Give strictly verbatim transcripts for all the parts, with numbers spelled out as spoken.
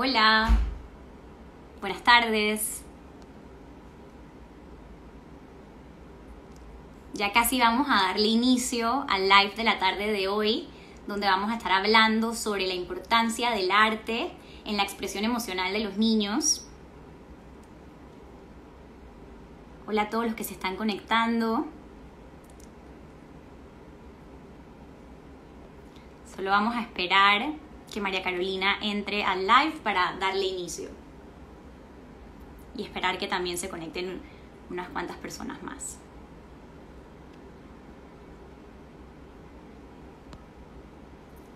Hola, buenas tardes. Ya casi vamos a darle inicio al live de la tarde de hoy, donde vamos a estar hablando sobre la importancia del arte en la expresión emocional de los niños. Hola a todos los que se están conectando. Solo vamos a esperar que María Carolina entre al live para darle inicio. Y esperar que también se conecten unas cuantas personas más.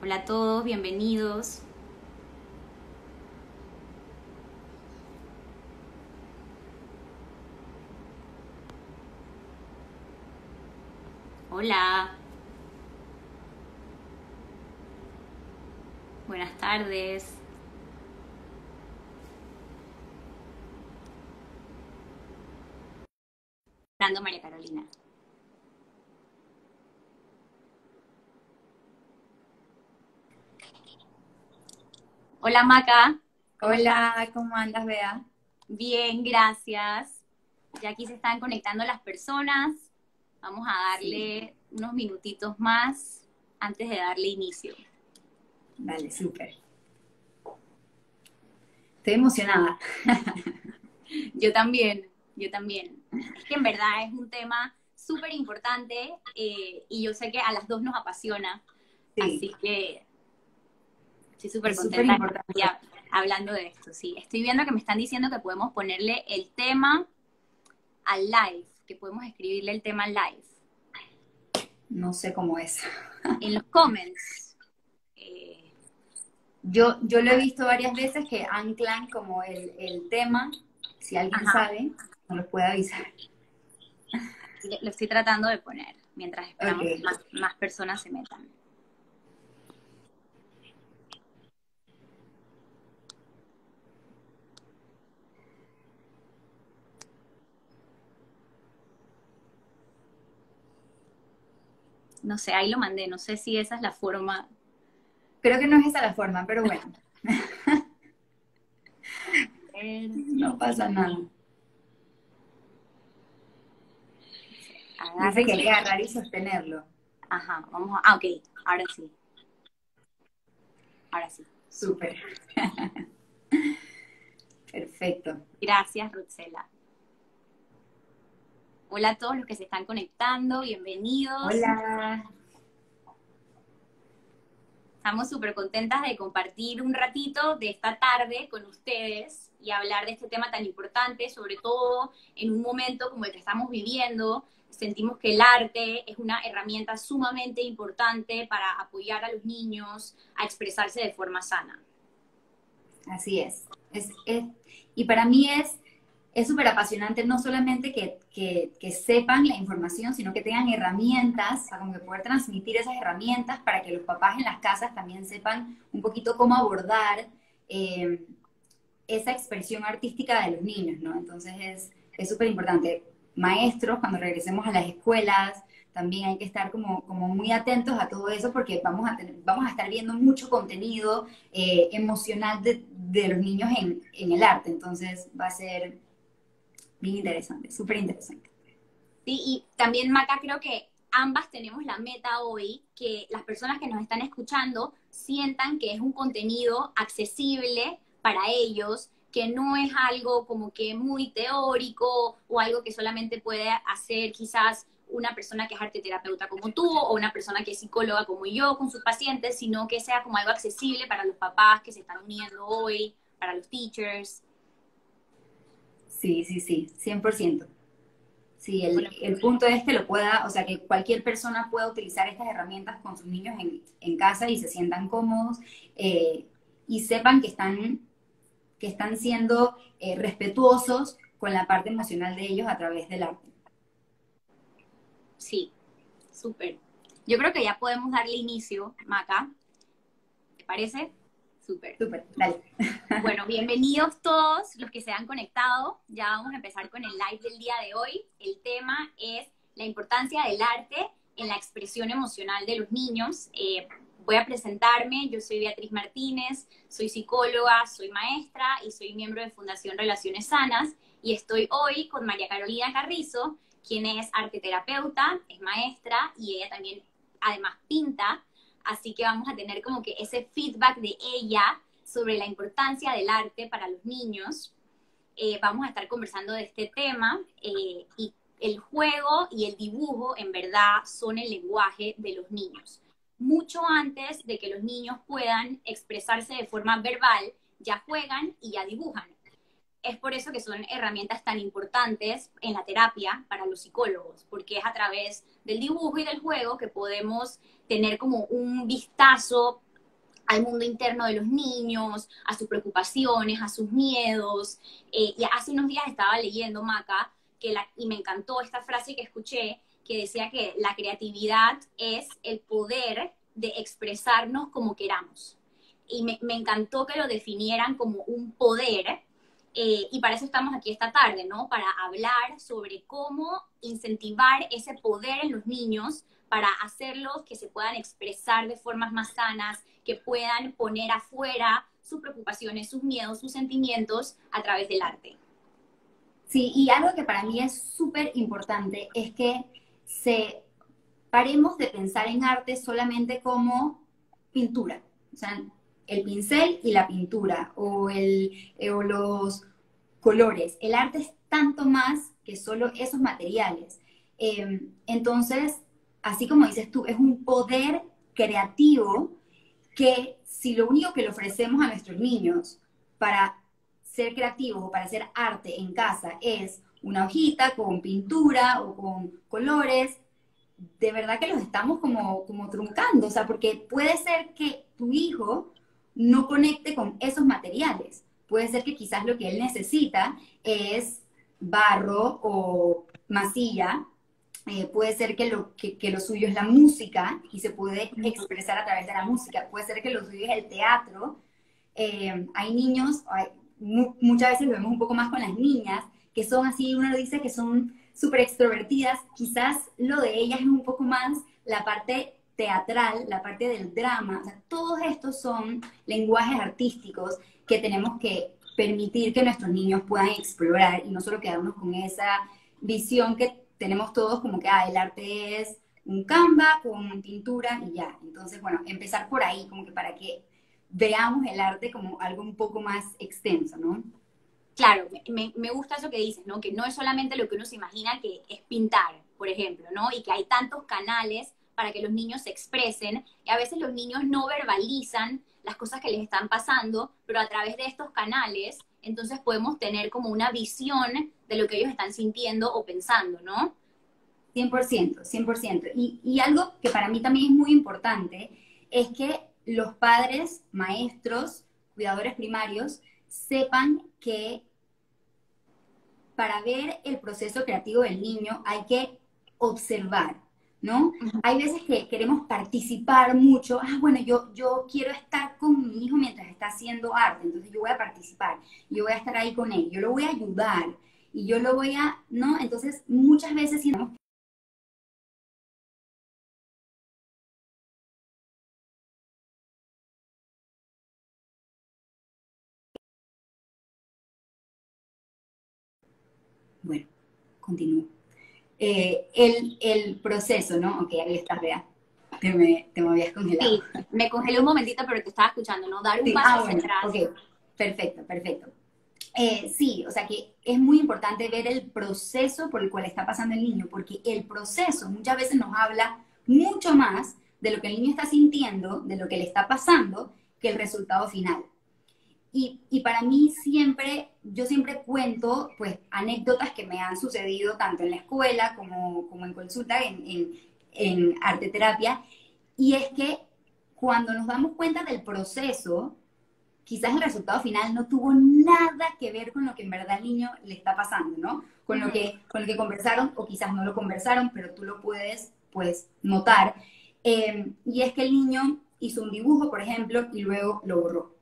Hola a todos, bienvenidos. Hola. Buenas tardes. Hablando María Carolina. Hola, Maca. Hola, ¿cómo andas, Bea? Bien, gracias. Ya aquí se están conectando las personas. Vamos a darle sí. unos minutitos más antes de darle inicio. Vale, súper. Estoy emocionada. Yo también, yo también. Es que en verdad es un tema súper importante eh, y yo sé que a las dos nos apasiona. Sí. Así que estoy súper contenta hablando de esto. Sí, estoy viendo que me están diciendo que podemos ponerle el tema al live, que podemos escribirle el tema al live. No sé cómo es. En los comments. Yo, yo lo he visto varias veces que anclan como el, el tema, si alguien Ajá. sabe, no lo puede avisar. Lo estoy tratando de poner, mientras esperamos okay. que más, más personas se metan. No sé, ahí lo mandé, no sé si esa es la forma... Creo que no es esa la forma, pero bueno. No pasa nada. Dice que hay que agarrar y sostenerlo. Ajá, vamos a... Ah, ok, ahora sí. Ahora sí. Súper. Perfecto. Gracias, Ruxela. Hola a todos los que se están conectando, bienvenidos. Hola. Estamos súper contentas de compartir un ratito de esta tarde con ustedes y hablar de este tema tan importante, sobre todo en un momento como el que estamos viviendo. Sentimos que el arte es una herramienta sumamente importante para apoyar a los niños a expresarse de forma sana. Así es. es, es y para mí es es súper apasionante no solamente que, que, que sepan la información, sino que tengan herramientas, o sea, como que poder transmitir esas herramientas para que los papás en las casas también sepan un poquito cómo abordar eh, esa expresión artística de los niños, ¿no? Entonces es súper importante. Maestros, cuando regresemos a las escuelas, también hay que estar como, como muy atentos a todo eso porque vamos a, tener, vamos a estar viendo mucho contenido eh, emocional de, de los niños en, en el arte. Entonces va a ser... bien interesante, súper interesante. Sí, y también, Maca, creo que ambas tenemos la meta hoy, que las personas que nos están escuchando sientan que es un contenido accesible para ellos, que no es algo como que muy teórico o algo que solamente puede hacer quizás una persona que es arteterapeuta como tú o una persona que es psicóloga como yo con sus pacientes, sino que sea como algo accesible para los papás que se están uniendo hoy, para los teachers. Sí, sí, sí, cien por ciento. Sí, el, el punto es que lo pueda, o sea, que cualquier persona pueda utilizar estas herramientas con sus niños en, en casa y se sientan cómodos eh, y sepan que están, que están siendo eh, respetuosos con la parte emocional de ellos a través del arte. Sí, súper. Yo creo que ya podemos darle inicio, Maca. ¿Te parece? Súper. Súper, dale. Bueno, bienvenidos todos los que se han conectado. Ya vamos a empezar con el live del día de hoy. El tema es la importancia del arte en la expresión emocional de los niños. Eh, Voy a presentarme, yo soy Beatriz Martínez, soy psicóloga, soy maestra y soy miembro de Fundación Relaciones Sanas, y estoy hoy con María Carolina Carrizo, quien es arteterapeuta, es maestra y ella también además pinta, así que vamos a tener como que ese feedback de ella sobre la importancia del arte para los niños. Eh, vamos a estar conversando de este tema eh, y el juego y el dibujo en verdad son el lenguaje de los niños. Mucho antes de que los niños puedan expresarse de forma verbal, ya juegan y ya dibujan. Es por eso que son herramientas tan importantes en la terapia para los psicólogos, porque es a través del dibujo y del juego que podemos tener como un vistazo al mundo interno de los niños, a sus preocupaciones, a sus miedos. Eh, y hace unos días estaba leyendo, Maca, que la, y me encantó esta frase que escuché, que decía que la creatividad es el poder de expresarnos como queramos. Y me, me encantó que lo definieran como un poder, eh, y para eso estamos aquí esta tarde, ¿no? Para hablar sobre cómo incentivar ese poder en los niños para hacerlos que se puedan expresar de formas más sanas, que puedan poner afuera sus preocupaciones, sus miedos, sus sentimientos a través del arte. Sí, y algo que para mí es súper importante es que se paremos de pensar en arte solamente como pintura, o sea, el pincel y la pintura, o, el, eh, o los colores. El arte es tanto más que solo esos materiales. Eh, entonces, así como dices tú, es un poder creativo que si lo único que le ofrecemos a nuestros niños para ser creativos o para hacer arte en casa es una hojita con pintura o con colores, de verdad que los estamos como, como truncando, o sea, porque puede ser que tu hijo no conecte con esos materiales, puede ser que quizás lo que él necesita es barro o masilla, eh, puede ser que lo, que, que lo suyo es la música y se puede expresar a través de la música, puede ser que lo suyo es el teatro, eh, hay niños, hay, mu muchas veces lo vemos un poco más con las niñas, que son así, uno dice que son súper extrovertidas, quizás lo de ellas es un poco más la parte teatral, la parte del drama, o sea, todos estos son lenguajes artísticos que tenemos que permitir que nuestros niños puedan explorar y no solo quedarnos con esa visión que tenemos todos como que, ah, el arte es un Canva con pintura y ya. Entonces, bueno, empezar por ahí, como que para que veamos el arte como algo un poco más extenso, ¿no? Claro, me, me gusta eso que dices, ¿no? Que no es solamente lo que uno se imagina que es pintar, por ejemplo, ¿no? Y que hay tantos canales para que los niños se expresen, y a veces los niños no verbalizan las cosas que les están pasando, pero a través de estos canales, entonces podemos tener como una visión de lo que ellos están sintiendo o pensando, ¿no? cien por ciento, cien por ciento. Y, y algo que para mí también es muy importante es que los padres, maestros, cuidadores primarios, sepan que para ver el proceso creativo del niño hay que observar, ¿no? Uh-huh. Hay veces que queremos participar mucho. Ah, bueno, yo, yo quiero estar con mi hijo mientras está haciendo arte, entonces yo voy a participar, yo voy a estar ahí con él, yo lo voy a ayudar, y yo lo voy a, ¿no? Entonces, muchas veces tenemos que Bueno, continúo. Eh, el, el proceso, ¿no? Ok, ahí estás, Bea. Te me, te me habías congelado. Sí, me congelé un momentito, pero te estaba escuchando, ¿no? Dar un sí. paso ah, bueno, atrás. Okay. Perfecto, perfecto. Eh, sí, o sea que es muy importante ver el proceso por el cual está pasando el niño, porque el proceso muchas veces nos habla mucho más de lo que el niño está sintiendo, de lo que le está pasando, que el resultado final. Y, y para mí siempre, yo siempre cuento, pues, anécdotas que me han sucedido tanto en la escuela como, como en consulta, en, en, en arteterapia, y es que cuando nos damos cuenta del proceso, quizás el resultado final no tuvo nada que ver con lo que en verdad al niño le está pasando, ¿no? Con lo que, con lo que conversaron, o quizás no lo conversaron, pero tú lo puedes, pues, notar. Eh, y es que el niño hizo un dibujo, por ejemplo, y luego lo borró.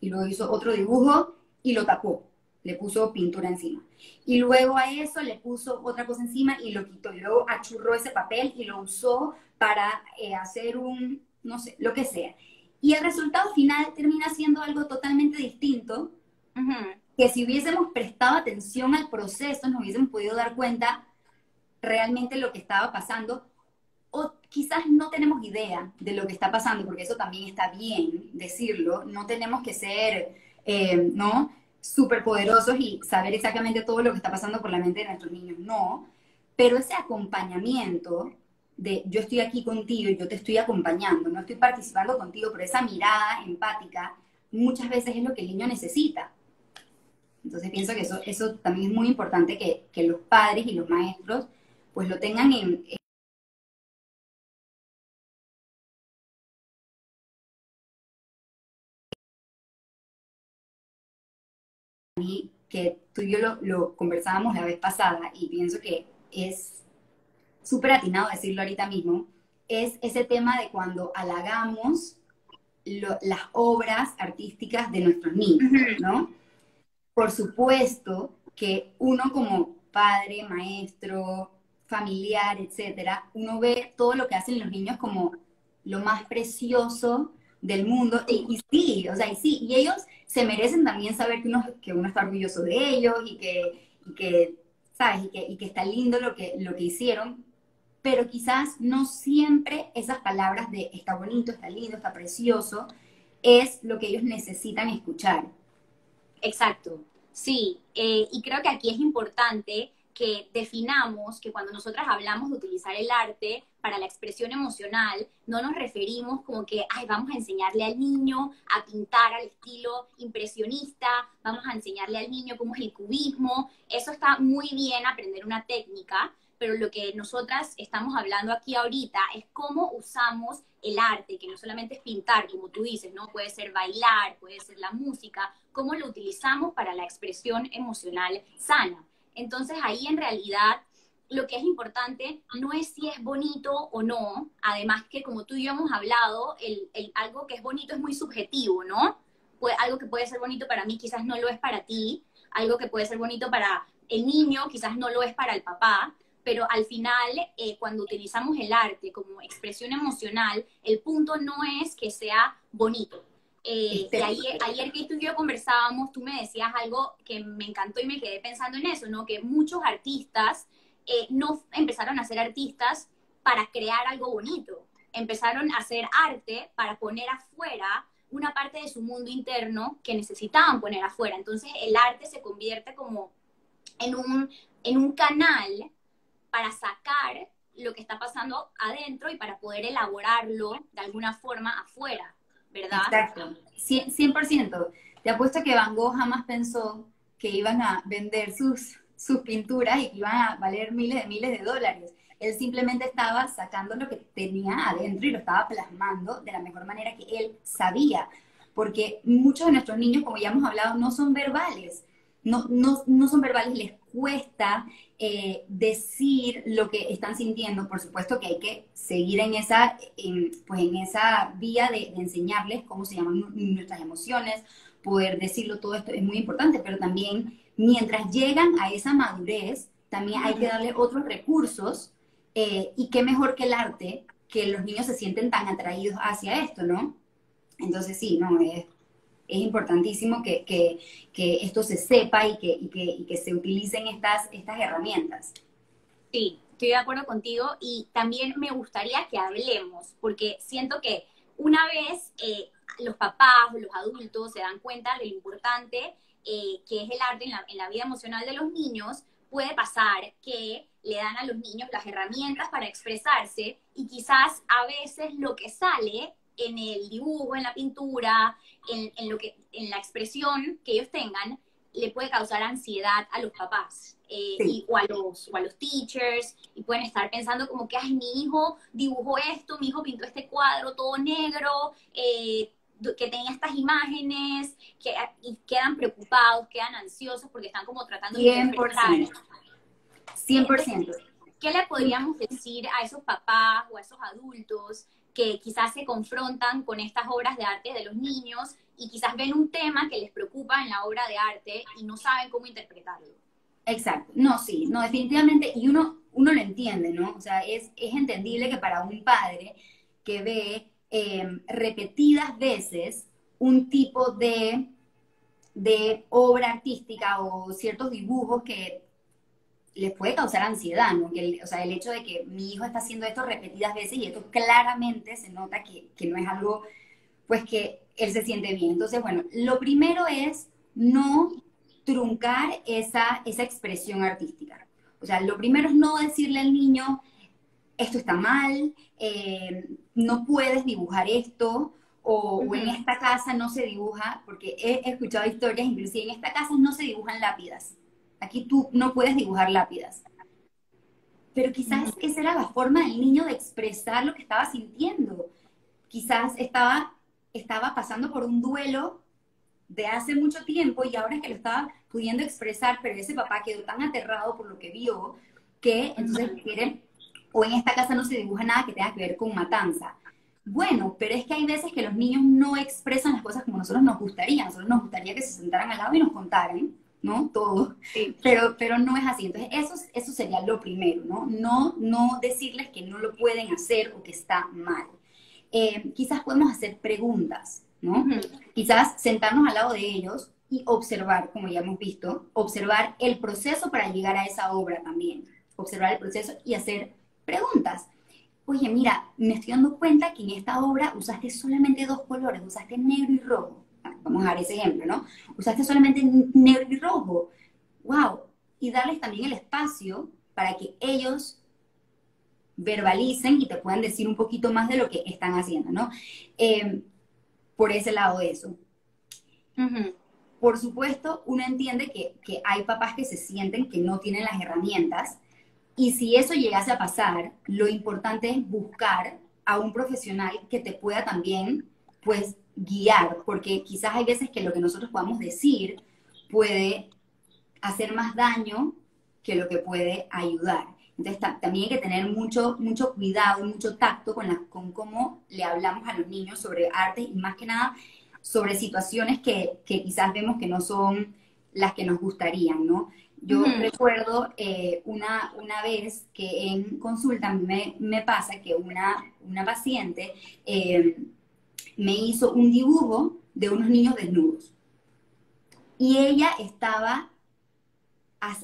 Y luego hizo otro dibujo y lo tapó, le puso pintura encima. Y luego a eso le puso otra cosa encima y lo quitó. Y luego achurró ese papel y lo usó para eh, hacer un, no sé, lo que sea. Y el resultado final termina siendo algo totalmente distinto, uh-huh, que si hubiésemos prestado atención al proceso nos hubiésemos podido dar cuenta realmente lo que estaba pasando, o quizás no tenemos idea de lo que está pasando, porque eso también está bien decirlo, no tenemos que ser, eh, ¿no?, superpoderosos y saber exactamente todo lo que está pasando por la mente de nuestros niños, no, pero ese acompañamiento de yo estoy aquí contigo y yo te estoy acompañando, no estoy participando contigo, pero esa mirada empática muchas veces es lo que el niño necesita. Entonces pienso que eso, eso también es muy importante que, que los padres y los maestros pues lo tengan en... en que tú y yo lo, lo conversábamos la vez pasada y pienso que es súper atinado decirlo ahorita mismo, es ese tema de cuando halagamos lo, las obras artísticas de nuestros niños, ¿no? Por supuesto que uno como padre, maestro, familiar, etcétera, uno ve todo lo que hacen los niños como lo más precioso del mundo, y, y sí, o sea, y sí, y ellos se merecen también saber que uno, que uno está orgulloso de ellos, y que, y que ¿sabes? Y que, y que está lindo lo que, lo que hicieron, pero quizás no siempre esas palabras de está bonito, está lindo, está precioso, es lo que ellos necesitan escuchar. Exacto, sí, eh, y creo que aquí es importante que definamos que cuando nosotras hablamos de utilizar el arte para la expresión emocional, no nos referimos como que, ay, vamos a enseñarle al niño a pintar al estilo impresionista, vamos a enseñarle al niño cómo es el cubismo, eso está muy bien aprender una técnica, pero lo que nosotras estamos hablando aquí ahorita es cómo usamos el arte, que no solamente es pintar, como tú dices, ¿no? Puede ser bailar, puede ser la música, cómo lo utilizamos para la expresión emocional sana. Entonces ahí en realidad lo que es importante no es si es bonito o no, además que como tú y yo hemos hablado, el, el, algo que es bonito es muy subjetivo, ¿no? Pues, algo que puede ser bonito para mí quizás no lo es para ti, algo que puede ser bonito para el niño quizás no lo es para el papá, pero al final, eh, cuando utilizamos el arte como expresión emocional, el punto no es que sea bonito. Eh, y ayer, ayer que tú y yo conversábamos, tú me decías algo que me encantó y me quedé pensando en eso, ¿no? Que muchos artistas eh, no empezaron a ser artistas para crear algo bonito. Empezaron a hacer arte para poner afuera una parte de su mundo interno que necesitaban poner afuera. Entonces el arte se convierte como en un, en un canal para sacar lo que está pasando adentro y para poder elaborarlo de alguna forma afuera, ¿verdad? Exacto, cien por ciento. Te apuesto que Van Gogh jamás pensó que iban a vender sus, sus pinturas y que iban a valer miles de miles de dólares. Él simplemente estaba sacando lo que tenía adentro y lo estaba plasmando de la mejor manera que él sabía. Porque muchos de nuestros niños, como ya hemos hablado, no son verbales. No, no, no son verbales, les cuesta eh, decir lo que están sintiendo. Por supuesto que hay que seguir en esa, en, pues en esa vía de, de enseñarles cómo se llaman nuestras emociones, poder decirlo, todo esto es muy importante, pero también mientras llegan a esa madurez, también hay que darle otros recursos, eh, y qué mejor que el arte, que los niños se sienten tan atraídos hacia esto, ¿no? Entonces sí, no, es... Es importantísimo que, que, que esto se sepa y que, y que, y que se utilicen estas, estas herramientas. Sí, estoy de acuerdo contigo y también me gustaría que hablemos, porque siento que una vez eh, los papás o los adultos se dan cuenta de lo importante eh, que es el arte en la, en la vida emocional de los niños, puede pasar que le dan a los niños las herramientas para expresarse y quizás a veces lo que sale en el dibujo, en la pintura, en, en, lo que, en la expresión que ellos tengan, le puede causar ansiedad a los papás, eh, sí. y, o, a los, o a los teachers, y pueden estar pensando como que, ay, mi hijo dibujó esto, mi hijo pintó este cuadro todo negro, eh, que tenía estas imágenes, que, y quedan preocupados, quedan ansiosos porque están como tratando de interpretar. cien por ciento. ¿Qué le podríamos decir a esos papás o a esos adultos que quizás se confrontan con estas obras de arte de los niños y quizás ven un tema que les preocupa en la obra de arte y no saben cómo interpretarlo? Exacto. No, sí. No, definitivamente. Y uno, uno lo entiende, ¿no? O sea, es, es entendible que para un padre que ve eh, repetidas veces un tipo de, de obra artística o ciertos dibujos que les puede causar ansiedad, ¿no? El, o sea, el hecho de que mi hijo está haciendo esto repetidas veces y esto claramente se nota que, que no es algo, pues, que él se siente bien. Entonces, bueno, lo primero es no truncar esa, esa expresión artística. O sea, lo primero es no decirle al niño, esto está mal, eh, no puedes dibujar esto, o, uh-huh. o en esta casa no se dibuja, porque he escuchado historias, inclusive en esta casa no se dibujan lápidas. Aquí tú no puedes dibujar lápidas. Pero quizás uh-huh. esa era la forma del niño de expresar lo que estaba sintiendo. Quizás estaba, estaba pasando por un duelo de hace mucho tiempo y ahora es que lo estaba pudiendo expresar, pero ese papá quedó tan aterrado por lo que vio que entonces quiere, o en esta casa no se dibuja nada que tenga que ver con matanza. Bueno, pero es que hay veces que los niños no expresan las cosas como nosotros nos gustaría. Nosotros nos gustaría que se sentaran al lado y nos contaran, ¿no? Todo. Sí. Pero, pero no es así. Entonces eso, eso sería lo primero, ¿no? No, no decirles que no lo pueden hacer o que está mal. Eh, quizás podemos hacer preguntas, ¿no? Uh-huh. Quizás sentarnos al lado de ellos y observar, como ya hemos visto, observar el proceso para llegar a esa obra también. Observar el proceso y hacer preguntas. Oye, mira, me estoy dando cuenta que en esta obra usaste solamente dos colores, usaste negro y rojo. Vamos a dar ese ejemplo, ¿no? Usaste solamente negro y rojo. ¡Wow! Y darles también el espacio para que ellos verbalicen y te puedan decir un poquito más de lo que están haciendo, ¿no? Eh, por ese lado de eso. Uh-huh. Por supuesto, uno entiende que, que hay papás que se sienten que no tienen las herramientas y si eso llegase a pasar, lo importante es buscar a un profesional que te pueda también, pues, guiar, porque quizás hay veces que lo que nosotros podamos decir puede hacer más daño que lo que puede ayudar. Entonces también hay que tener mucho, mucho cuidado, mucho tacto con, la, con cómo le hablamos a los niños sobre arte y más que nada sobre situaciones que, que quizás vemos que no son las que nos gustarían, ¿no? Yo mm. recuerdo eh, una, una vez que en consulta me, me pasa que una, una paciente eh, me hizo un dibujo de unos niños desnudos. Y ella estaba,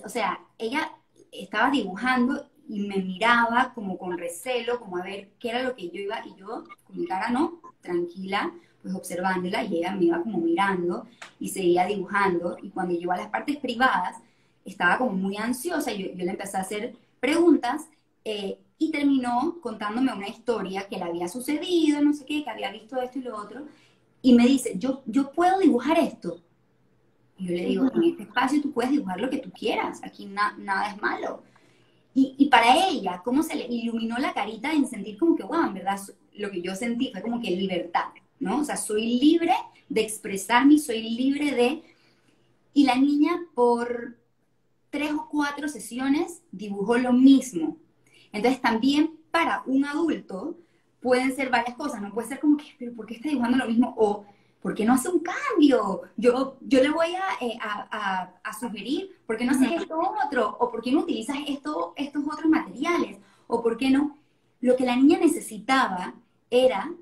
o sea, ella estaba dibujando y me miraba como con recelo, como a ver qué era lo que yo iba, y yo con mi cara no, tranquila, pues observándola, y ella me iba como mirando y seguía dibujando. Y cuando yo iba a las partes privadas, estaba como muy ansiosa, y yo, yo le empecé a hacer preguntas, eh, y terminó contándome una historia que le había sucedido, no sé qué, que había visto esto y lo otro, y me dice, yo, yo puedo dibujar esto. Y yo le digo, en este espacio tú puedes dibujar lo que tú quieras, aquí na, nada es malo. Y, y para ella, cómo se le iluminó la carita en sentir como que, wow, en verdad, lo que yo sentí fue como que libertad, ¿no? O sea, soy libre de expresarme, soy libre de... Y la niña por tres o cuatro sesiones dibujó lo mismo. Entonces también para un adulto pueden ser varias cosas, no puede ser como que, pero ¿por qué está dibujando lo mismo? O, ¿por qué no hace un cambio? Yo, yo le voy a, eh, a, a, a sugerir, ¿por qué no haces esto otro? ¿O por qué no utilizas esto, estos otros materiales? ¿O por qué no? Lo que la niña necesitaba era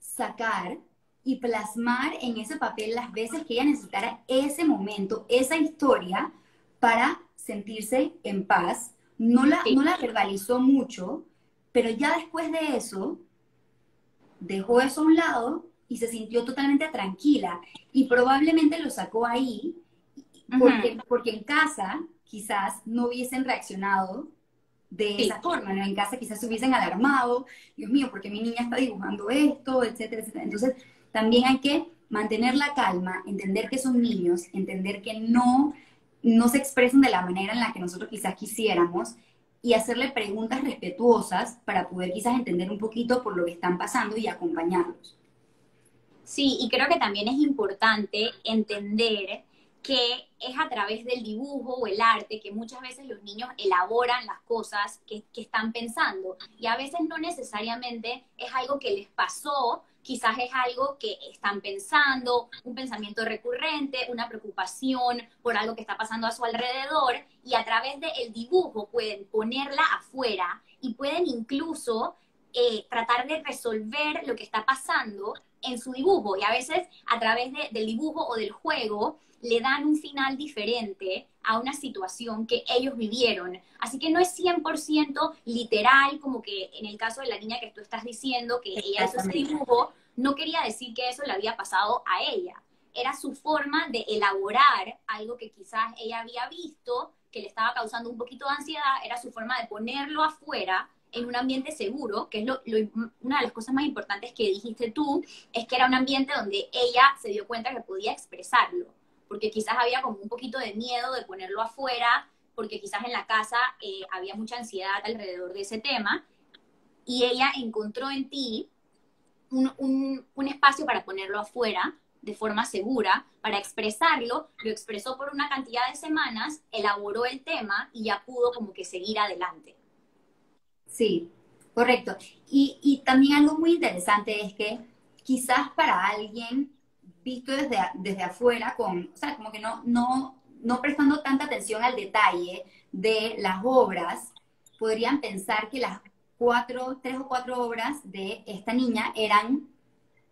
sacar y plasmar en ese papel las veces que ella necesitara ese momento, esa historia, para sentirse en paz. No la, no la verbalizó mucho, pero ya después de eso, dejó eso a un lado y se sintió totalmente tranquila. Y probablemente lo sacó ahí, porque, porque en casa quizás no hubiesen reaccionado de esa sí. forma, ¿no? En casa quizás se hubiesen alarmado, Dios mío, ¿por qué mi niña está dibujando esto? Etcétera, etcétera. Entonces también hay que mantener la calma, entender que son niños, entender que no... no se expresan de la manera en la que nosotros quizás quisiéramos y hacerle preguntas respetuosas para poder quizás entender un poquito por lo que están pasando y acompañarlos. Sí, y creo que también es importante entender que es a través del dibujo o el arte que muchas veces los niños elaboran las cosas que, que están pensando y a veces no necesariamente es algo que les pasó, quizás es algo que están pensando, un pensamiento recurrente, una preocupación por algo que está pasando a su alrededor, y a través del dibujo pueden ponerla afuera y pueden incluso eh, tratar de resolver lo que está pasando en su dibujo. Y a veces a través de, del dibujo o del juego le dan un final diferente a una situación que ellos vivieron. Así que no es cien por ciento literal, como que en el caso de la niña que tú estás diciendo, que ella hizo ese dibujo, no quería decir que eso le había pasado a ella. Era su forma de elaborar algo que quizás ella había visto, que le estaba causando un poquito de ansiedad, era su forma de ponerlo afuera, en un ambiente seguro, que es lo, lo, una de las cosas más importantes que dijiste tú, es que era un ambiente donde ella se dio cuenta que podía expresarlo, porque quizás había como un poquito de miedo de ponerlo afuera, porque quizás en la casa eh, había mucha ansiedad alrededor de ese tema, y ella encontró en ti un, un, un espacio para ponerlo afuera, de forma segura, para expresarlo, lo expresó por una cantidad de semanas, elaboró el tema y ya pudo como que seguir adelante. Sí, correcto. Y, y también algo muy interesante es que quizás para alguien visto desde, desde afuera, con, o sea, como que no, no, no prestando tanta atención al detalle de las obras, podrían pensar que las cuatro, tres o cuatro obras de esta niña eran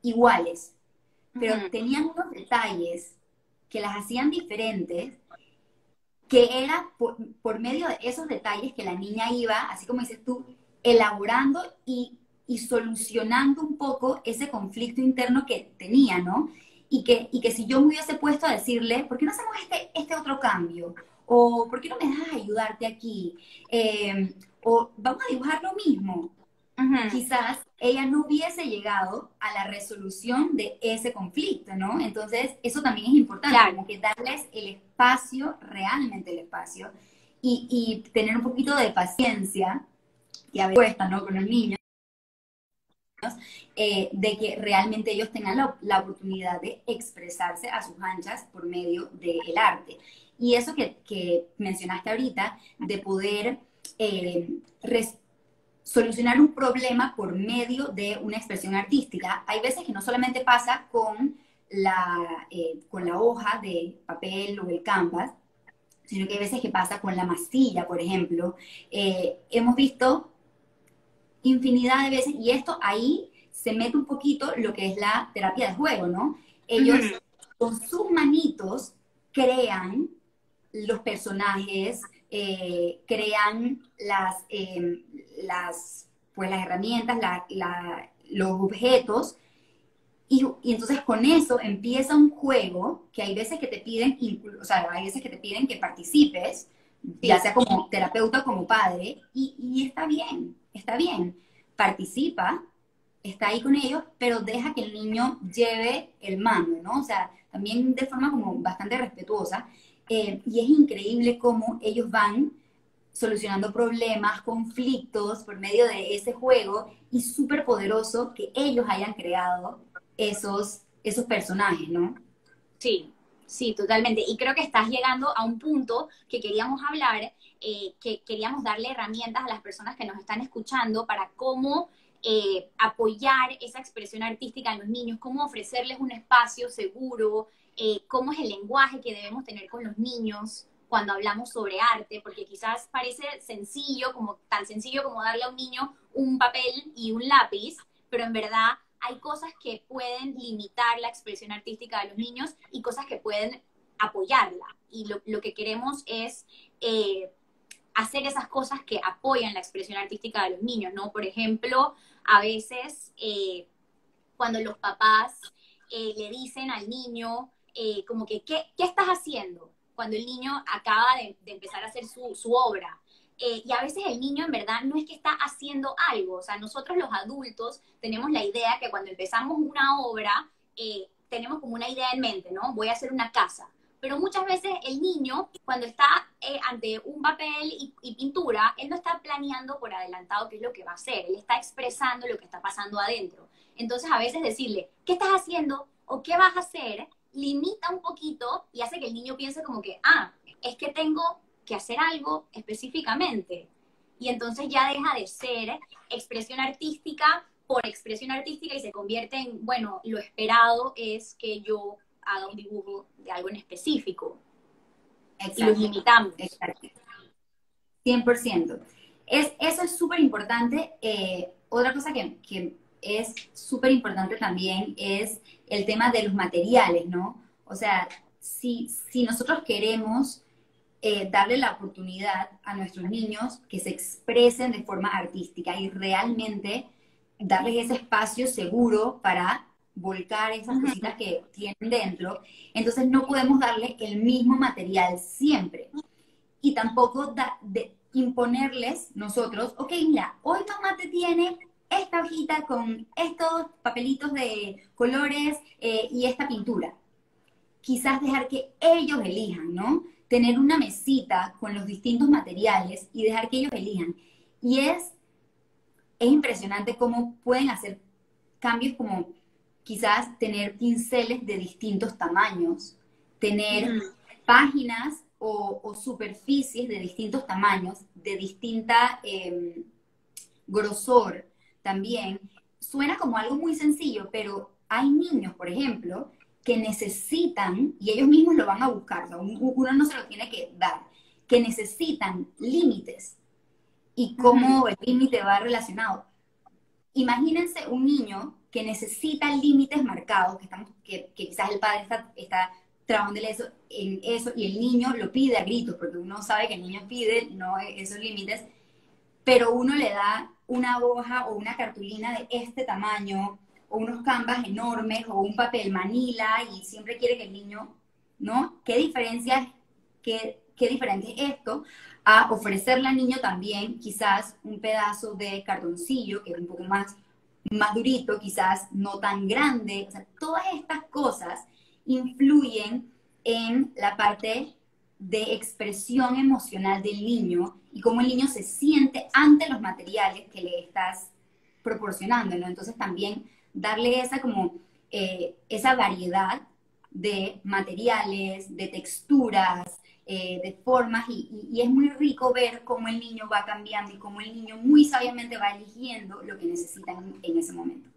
iguales, pero uh-huh. tenían unos detalles que las hacían diferentes, que era por, por medio de esos detalles que la niña iba, así como dices tú, elaborando y, y solucionando un poco ese conflicto interno que tenía, ¿no? Y que, y que si yo me hubiese puesto a decirle, ¿por qué no hacemos este, este otro cambio? O ¿por qué no me dejas ayudarte aquí? Eh, o vamos a dibujar lo mismo. Uh-huh. Quizás ella no hubiese llegado a la resolución de ese conflicto, ¿no? Entonces, eso también es importante, claro. Como que darles el espacio, realmente el espacio, y, y tener un poquito de paciencia, que a veces cuesta, ¿no? Con los niños, eh, de que realmente ellos tengan la, la oportunidad de expresarse a sus anchas por medio del arte. Y eso que, que mencionaste ahorita, de poder eh, respetar, solucionar un problema por medio de una expresión artística. Hay veces que no solamente pasa con la, eh, con la hoja de papel o el canvas, sino que hay veces que pasa con la masilla, por ejemplo. Eh, hemos visto infinidad de veces, y esto ahí se mete un poquito lo que es la terapia de juego, ¿no? Ellos [S2] Uh-huh. [S1] Con sus manitos crean los personajes, Eh, crean las, eh, las, pues, las herramientas, la, la, los objetos, y, y entonces con eso empieza un juego que hay veces que te piden, o sea, hay veces que te piden que participes, ya sea como terapeuta o como padre, y, y está bien, está bien, participa, está ahí con ellos, pero deja que el niño lleve el mando, ¿no? O sea, también de forma como bastante respetuosa. Eh, y es increíble cómo ellos van solucionando problemas, conflictos por medio de ese juego, y súper poderoso que ellos hayan creado esos, esos personajes, ¿no? Sí, sí, totalmente. Y creo que estás llegando a un punto que queríamos hablar, eh, que queríamos darle herramientas a las personas que nos están escuchando para cómo eh, apoyar esa expresión artística en los niños, cómo ofrecerles un espacio seguro, Eh, cómo es el lenguaje que debemos tener con los niños cuando hablamos sobre arte, porque quizás parece sencillo, como, tan sencillo como darle a un niño un papel y un lápiz, pero en verdad hay cosas que pueden limitar la expresión artística de los niños y cosas que pueden apoyarla. Y lo, lo que queremos es eh, hacer esas cosas que apoyan la expresión artística de los niños, ¿no? Por ejemplo, a veces eh, cuando los papás eh, le dicen al niño, Eh, como que, ¿qué, ¿qué estás haciendo? Cuando el niño acaba de, de empezar a hacer su, su obra. Eh, y a veces el niño en verdad no es que está haciendo algo. O sea, nosotros los adultos tenemos la idea que cuando empezamos una obra, eh, tenemos como una idea en mente, ¿no? Voy a hacer una casa. Pero muchas veces el niño, cuando está eh, ante un papel y, y pintura, él no está planeando por adelantado qué es lo que va a hacer. Él está expresando lo que está pasando adentro. Entonces a veces decirle, ¿qué estás haciendo? ¿O qué vas a hacer? Limita un poquito y hace que el niño piense como que, ah, es que tengo que hacer algo específicamente. Y entonces ya deja de ser expresión artística por expresión artística y se convierte en, bueno, lo esperado es que yo haga un dibujo de algo en específico. Exacto. Y los limitamos. Exacto. cien por ciento. Es, eso es súper importante, eh, Otra cosa que, que es súper importante también es el tema de los materiales, ¿no? O sea, si, si nosotros queremos eh, darle la oportunidad a nuestros niños que se expresen de forma artística y realmente darles ese espacio seguro para volcar esas cositas que tienen dentro, entonces no podemos darle el mismo material siempre. Y tampoco da, de, imponerles nosotros, ok, mira, hoy Tomate tiene esta hojita con estos papelitos de colores eh, y esta pintura. Quizás dejar que ellos elijan, ¿no? Tener una mesita con los distintos materiales y dejar que ellos elijan. Y es, es impresionante cómo pueden hacer cambios como quizás tener pinceles de distintos tamaños, tener mm. páginas o, o superficies de distintos tamaños, de distinta eh, grosor también. Suena como algo muy sencillo, pero hay niños, por ejemplo, que necesitan, y ellos mismos lo van a buscar, o sea, uno no se lo tiene que dar, que necesitan límites y cómo el límite va relacionado. Imagínense un niño que necesita límites marcados, que, estamos, que, que quizás el padre está, está trabajándole eso, en eso, y el niño lo pide a gritos, porque uno sabe que el niño pide no esos límites, pero uno le da una hoja o una cartulina de este tamaño, o unos canvas enormes, o un papel manila, y siempre quiere que el niño, ¿no? ¿Qué diferencia, qué, qué diferente es esto a ofrecerle al niño también quizás un pedazo de cartoncillo, que es un poco más más durito, quizás no tan grande? O sea, todas estas cosas influyen en la parte de expresión emocional del niño y cómo el niño se siente ante los materiales que le estás proporcionando, ¿no? Entonces también darle esa, como, eh, esa variedad de materiales, de texturas, eh, de formas, y, y, y es muy rico ver cómo el niño va cambiando y cómo el niño muy sabiamente va eligiendo lo que necesita en, en ese momento.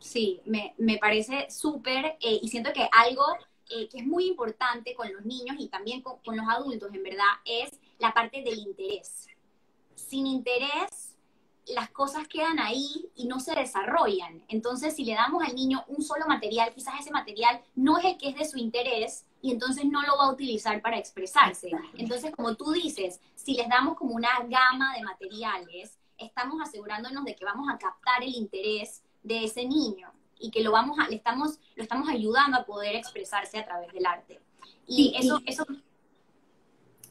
Sí, me, me parece súper, eh, y siento que algo eh, que es muy importante con los niños y también con, con los adultos, en verdad, es la parte del interés. Sin interés, las cosas quedan ahí y no se desarrollan. Entonces, si le damos al niño un solo material, quizás ese material no es el que es de su interés, y entonces no lo va a utilizar para expresarse. Entonces, como tú dices, si les damos como una gama de materiales, estamos asegurándonos de que vamos a captar el interés de ese niño y que lo vamos a, le estamos, lo estamos ayudando a poder expresarse a través del arte. Y sí, eso... Y, eso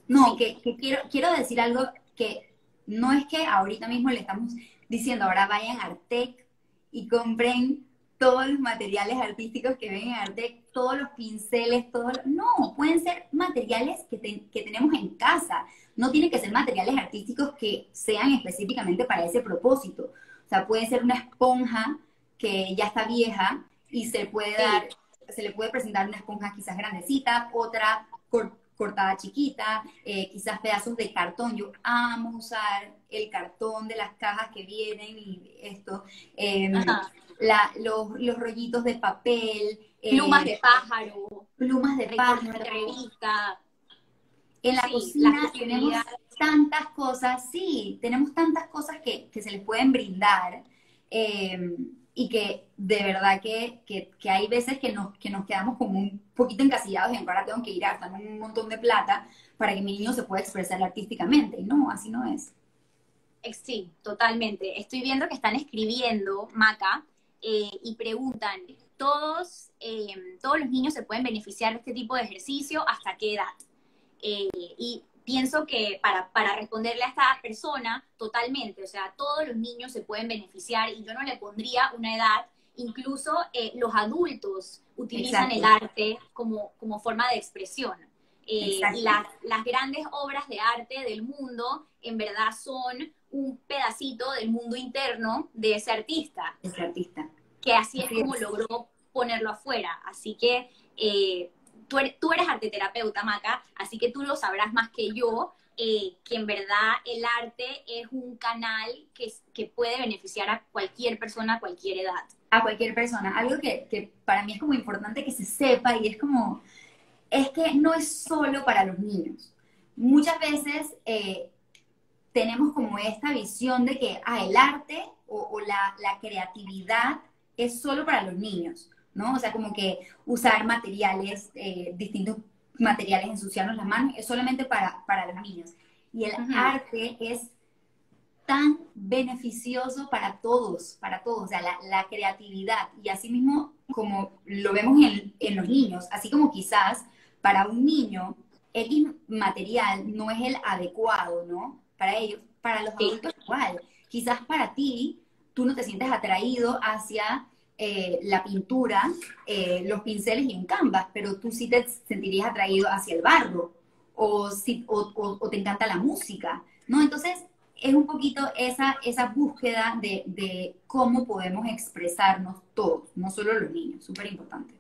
no, sí. que, que quiero, quiero decir algo que no es que ahorita mismo le estamos diciendo, ahora vayan a Artec y compren todos los materiales artísticos que ven en Artec, todos los pinceles, todos los... No, pueden ser materiales que, te, que tenemos en casa. No tienen que ser materiales artísticos que sean específicamente para ese propósito. O sea, puede ser una esponja que ya está vieja y se puede dar, se le puede presentar una esponja quizás grandecita, otra cor, cortada chiquita, eh, quizás pedazos de cartón. Yo amo usar el cartón de las cajas que vienen y esto. Eh, la, los, los rollitos de papel. Eh, plumas de pájaro. Plumas de pájaro. De revista. En la sí, cocina la tenemos tantas cosas, sí, tenemos tantas cosas que, que se les pueden brindar eh, y que de verdad que, que, que hay veces que nos, que nos quedamos como un poquito encasillados en ahora tengo que ir a gastar un montón de plata para que mi niño se pueda expresar artísticamente. Y no, así no es. Sí, totalmente. Estoy viendo que están escribiendo, Maca, eh, y preguntan, ¿todos, eh, ¿todos los niños se pueden beneficiar de este tipo de ejercicio? ¿Hasta qué edad? Eh, y pienso que para, para responderle a esta persona, totalmente, o sea, todos los niños se pueden beneficiar y yo no le pondría una edad, incluso eh, los adultos utilizan el arte como, como forma de expresión. Eh, las, las grandes obras de arte del mundo en verdad son un pedacito del mundo interno de ese artista. Ese artista. Que así, así es como es. Logró ponerlo afuera. Así que... Eh, Tú eres, tú eres arteterapeuta, Maca, así que tú lo sabrás más que yo, eh, que en verdad el arte es un canal que, que puede beneficiar a cualquier persona, a cualquier edad. A cualquier persona. Algo que, que para mí es como importante que se sepa y es como, es que no es solo para los niños. Muchas veces eh, tenemos como esta visión de que ah, el arte o, o la, la creatividad es solo para los niños, ¿no? O sea, como que usar materiales, eh, distintos materiales, ensuciarnos las manos, es solamente para, para los niños. Y el uh-huh. arte es tan beneficioso para todos, para todos, o sea, la, la creatividad. Y así mismo, como lo vemos en, en los niños, así como quizás para un niño, X material no es el adecuado, ¿no? Para ellos, para los adultos sí. igual. Quizás para ti, tú no te sientes atraído hacia... Eh, la pintura, eh, los pinceles y un canvas, pero tú sí te sentirías atraído hacia el barro o, si, o, o, o te encanta la música, ¿no? Entonces es un poquito esa, esa búsqueda de, de cómo podemos expresarnos todos, no solo los niños, súper importante.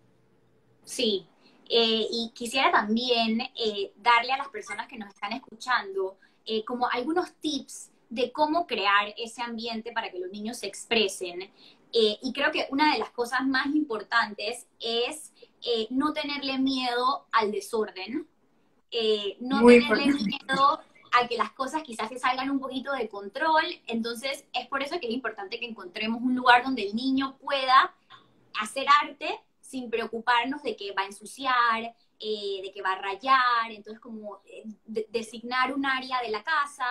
Sí, eh, y quisiera también eh, darle a las personas que nos están escuchando eh, como algunos tips de cómo crear ese ambiente para que los niños se expresen. Eh, y creo que una de las cosas más importantes es eh, no tenerle miedo al desorden, eh, no Muy tenerle importante. miedo a que las cosas quizás se salgan un poquito de control. Entonces es por eso que es importante que encontremos un lugar donde el niño pueda hacer arte sin preocuparnos de que va a ensuciar, eh, de que va a rayar. Entonces como eh, de, designar un área de la casa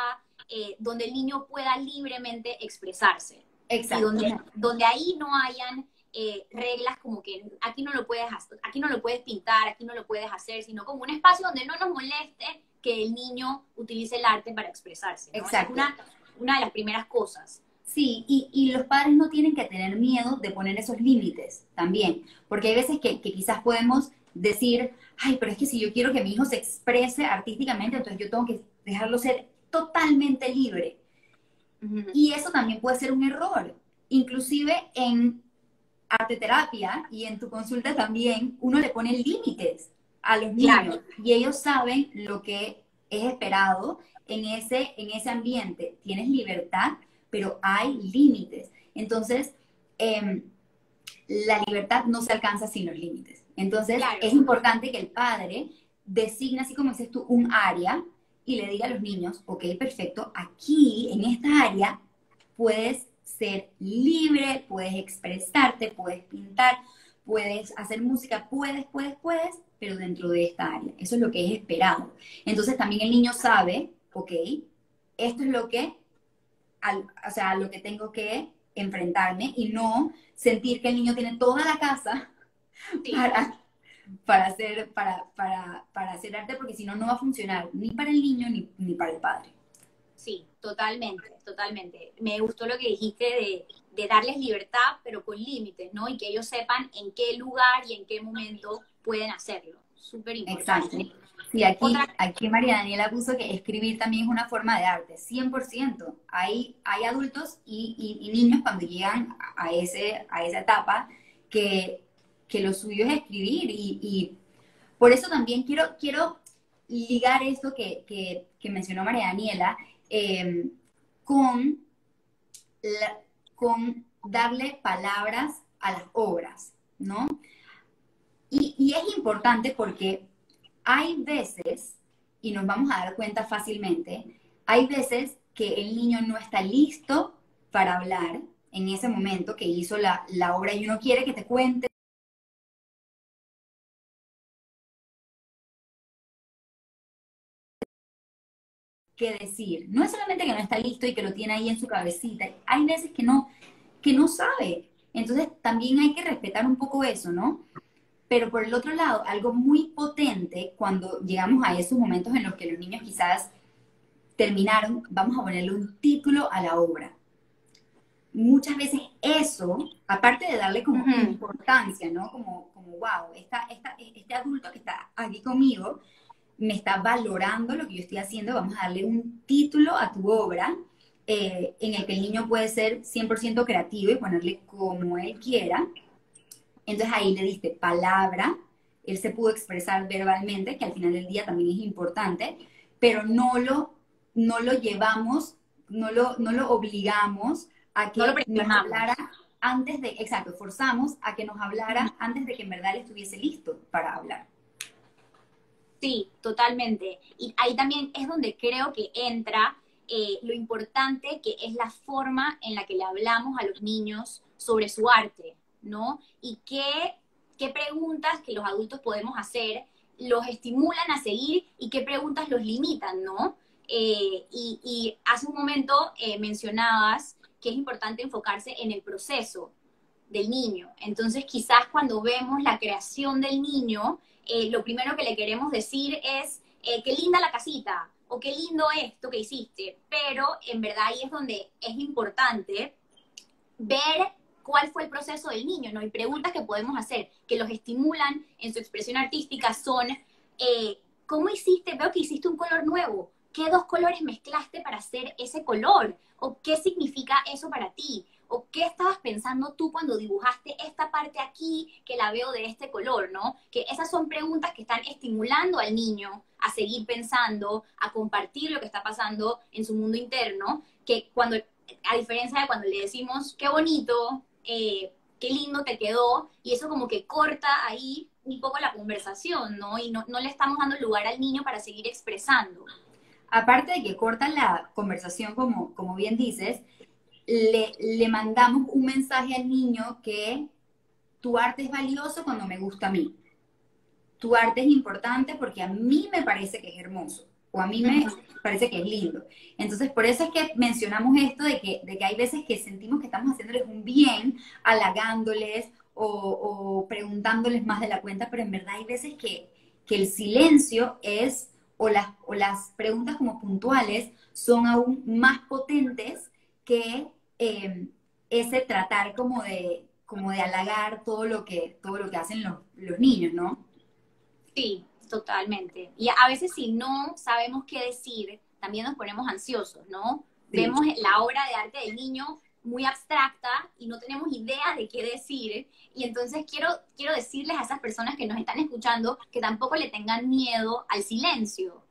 eh, donde el niño pueda libremente expresarse. Exacto. Donde, donde ahí no hayan eh, reglas como que aquí no lo puedes hacer, aquí no lo puedes pintar, aquí no lo puedes hacer, sino como un espacio donde no nos moleste que el niño utilice el arte para expresarse, ¿no? Exacto. Es una, una de las primeras cosas. Sí, y, y los padres no tienen que tener miedo de poner esos límites también, porque hay veces que, que quizás podemos decir, ay, pero es que si yo quiero que mi hijo se exprese artísticamente, entonces yo tengo que dejarlo ser totalmente libre. Y eso también puede ser un error. Inclusive en arteterapia y en tu consulta también, uno le pone límites a los niños. Claro. Y ellos saben lo que es esperado en ese, en ese ambiente. Tienes libertad, pero hay límites. Entonces, eh, la libertad no se alcanza sin los límites. Entonces, claro. es importante que el padre designe, así como dices tú, un área, y le diga a los niños, ok, perfecto, aquí, en esta área, puedes ser libre, puedes expresarte, puedes pintar, puedes hacer música, puedes, puedes, puedes, pero dentro de esta área. Eso es lo que es esperado. Entonces también el niño sabe, ok, esto es lo que, al, o sea, a lo que tengo que enfrentarme y no sentir que el niño tiene toda la casa sí. para... Para hacer, para, para, para hacer arte, porque si no, no va a funcionar ni para el niño ni, ni para el padre. Sí, totalmente, totalmente. Me gustó lo que dijiste de, de darles libertad, pero con límites, ¿no? Y que ellos sepan en qué lugar y en qué momento pueden hacerlo. Súper importante. Exacto. Sí, aquí, aquí María Daniela puso que escribir también es una forma de arte, cien por ciento. Hay, hay adultos y, y, y niños cuando llegan a, ese, a esa etapa que... que lo suyo es escribir, y, y por eso también quiero, quiero ligar esto que, que, que mencionó María Daniela eh, con, la, con darle palabras a las obras, ¿no? Y, y es importante porque hay veces, y nos vamos a dar cuenta fácilmente, hay veces que el niño no está listo para hablar en ese momento que hizo la, la obra y uno quiere que te cuente qué decir. No es solamente que no está listo y que lo tiene ahí en su cabecita. Hay veces que no, que no sabe. Entonces también hay que respetar un poco eso, ¿no? Pero por el otro lado, algo muy potente cuando llegamos a esos momentos en los que los niños quizás terminaron, vamos a ponerle un título a la obra. Muchas veces eso, aparte de darle como uh-huh. importancia, ¿no? Como, como wow, esta, esta, este adulto que está aquí conmigo me está valorando lo que yo estoy haciendo, vamos a darle un título a tu obra eh, en el que el niño puede ser cien por ciento creativo y ponerle como él quiera. Entonces ahí le diste palabra, él se pudo expresar verbalmente, que al final del día también es importante, pero no lo, no lo llevamos, no lo, no lo obligamos a que no nos hablara antes de, exacto, forzamos a que nos hablara antes de que en verdad él estuviese listo para hablar. Sí, totalmente. Y ahí también es donde creo que entra eh, lo importante que es la forma en la que le hablamos a los niños sobre su arte, ¿no? Y qué, qué preguntas que los adultos podemos hacer los estimulan a seguir y qué preguntas los limitan, ¿no? Eh, y, y hace un momento eh, mencionabas que es importante enfocarse en el proceso del niño. Entonces, quizás cuando vemos la creación del niño, eh, lo primero que le queremos decir es eh, qué linda la casita, o qué lindo esto que hiciste. Pero, en verdad, ahí es donde es importante ver cuál fue el proceso del niño, ¿no? Y preguntas que podemos hacer, que los estimulan en su expresión artística son, eh, ¿cómo hiciste? Veo que hiciste un color nuevo. ¿Qué dos colores mezclaste para hacer ese color? ¿O qué significa eso para ti? ¿O qué estabas pensando tú cuando dibujaste esta parte aquí que la veo de este color, ¿no? Que esas son preguntas que están estimulando al niño a seguir pensando, a compartir lo que está pasando en su mundo interno, que cuando, a diferencia de cuando le decimos, qué bonito, eh, qué lindo te quedó, y eso como que corta ahí un poco la conversación, ¿no? Y no, no le estamos dando lugar al niño para seguir expresando. Aparte de que cortan la conversación, como, como bien dices, le, le mandamos un mensaje al niño que tu arte es valioso cuando me gusta a mí. Tu arte es importante porque a mí me parece que es hermoso, o a mí me parece que es lindo. Entonces, por eso es que mencionamos esto de que, de que hay veces que sentimos que estamos haciéndoles un bien, halagándoles o, o preguntándoles más de la cuenta, pero en verdad hay veces que, que el silencio es... O las, o las preguntas como puntuales son aún más potentes que eh, ese tratar como de, como de halagar todo lo que, todo lo que hacen los, los niños, ¿no? Sí, totalmente. Y a veces si no sabemos qué decir, también nos ponemos ansiosos, ¿no? Sí. Vemos la obra de arte del niño muy abstracta y no tenemos idea de qué decir. Y entonces quiero, quiero decirles a esas personas que nos están escuchando que tampoco le tengan miedo al silencio.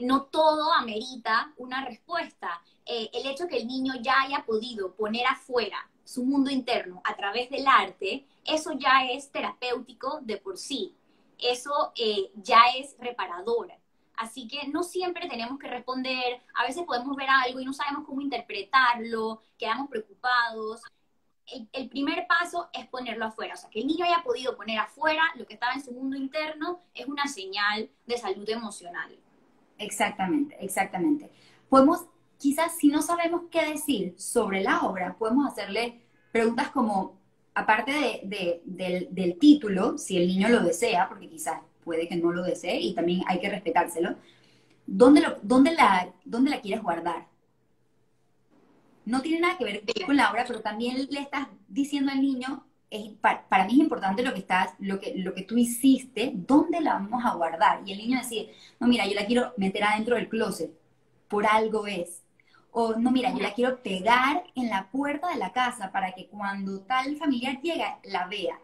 No todo amerita una respuesta. Eh, el hecho que el niño ya haya podido poner afuera su mundo interno a través del arte, eso ya es terapéutico de por sí. Eso eh, ya es reparador. Así que no siempre tenemos que responder. A veces podemos ver algo y no sabemos cómo interpretarlo, quedamos preocupados. El, el primer paso es ponerlo afuera. O sea, que el niño haya podido poner afuera lo que estaba en su mundo interno es una señal de salud emocional. Exactamente, exactamente. Podemos, quizás si no sabemos qué decir sobre la obra, podemos hacerle preguntas como, aparte de, de, del, del título, si el niño lo desea, porque quizás puede que no lo desee y también hay que respetárselo, ¿dónde, lo, dónde, la, dónde la quieres guardar? No tiene nada que ver con la obra, pero también le estás diciendo al niño, es, para, para mí es importante lo que, estás, lo, que, lo que tú hiciste, ¿dónde la vamos a guardar? Y el niño decide, no, mira, yo la quiero meter adentro del closet, por algo es. O, no, mira, yo la quiero pegar en la puerta de la casa para que cuando tal familiar llega, la vea.